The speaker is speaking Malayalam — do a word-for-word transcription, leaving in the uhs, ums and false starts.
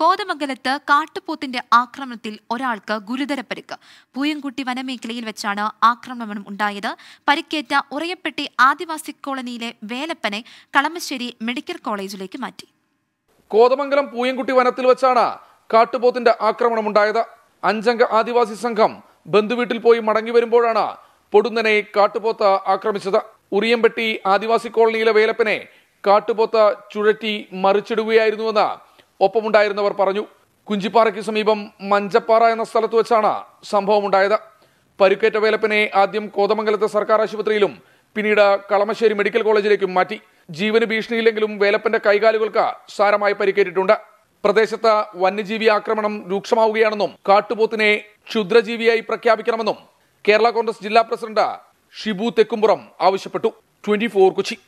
കോതമംഗലത്ത് കാട്ടുപോത്തിന്റെ ആക്രമണത്തിൽ ഒരാൾക്ക് ഗുരുതര പരിക്ക്. പൂയംകുട്ടി വനമേഖലയിൽ വെച്ചാണ് ആക്രമണം ഉണ്ടായത്. പരിക്കേറ്റ ഉറയപ്പെട്ടി ആദിവാസി കോളനിയിലെ വേലപ്പനെ കളമശ്ശേരി മെഡിക്കൽ കോളേജിലേക്ക് മാറ്റി. കോതമംഗലം പൂയംകുട്ടി വനത്തിൽ വെച്ചാണ് കാട്ടുപോത്തിന്റെ ആക്രമണം ഉണ്ടായത്. അഞ്ചംഗ ആദിവാസി സംഘം ബന്ധുവീട്ടിൽ പോയി മടങ്ങി വരുമ്പോഴാണ് പൊടുന്നനെ കാട്ടുപോത്ത് ആക്രമിച്ചത്. ഉറിയംപെട്ടി ആദിവാസി കോളനിയിലെ വേലപ്പനെ കാട്ടുപോത്ത് ചുഴറ്റി മറിച്ചിടുകയായിരുന്നുവെന്ന് ഒപ്പമുണ്ടായിരുന്നവർ പറഞ്ഞു. കുഞ്ചിപ്പാറയ്ക്ക് സമീപം മഞ്ചപ്പാറ എന്ന സ്ഥലത്ത് വെച്ചാണ് സംഭവം ഉണ്ടായത്. പരുക്കേറ്റ വേലപ്പനെ ആദ്യം കോതമംഗലത്തെ സർക്കാർ ആശുപത്രിയിലും പിന്നീട് കളമശ്ശേരി മെഡിക്കൽ കോളേജിലേക്കും മാറ്റി. ജീവന് ഭീഷണിയില്ലെങ്കിലും വേലപ്പന്റെ കൈകാലുകൾക്ക് സാരമായി പരിക്കേറ്റിട്ടുണ്ട്. പ്രദേശത്ത് വന്യജീവി ആക്രമണം രൂക്ഷമാവുകയാണെന്നും കാട്ടുപോത്തിനെ ക്ഷുദ്രജീവിയായി പ്രഖ്യാപിക്കണമെന്നും കേരള കോൺഗ്രസ് ജില്ലാ പ്രസിഡന്റ് ഷിബു തെക്കുംപുറം ആവശ്യപ്പെട്ടു. Twenty four Kochi.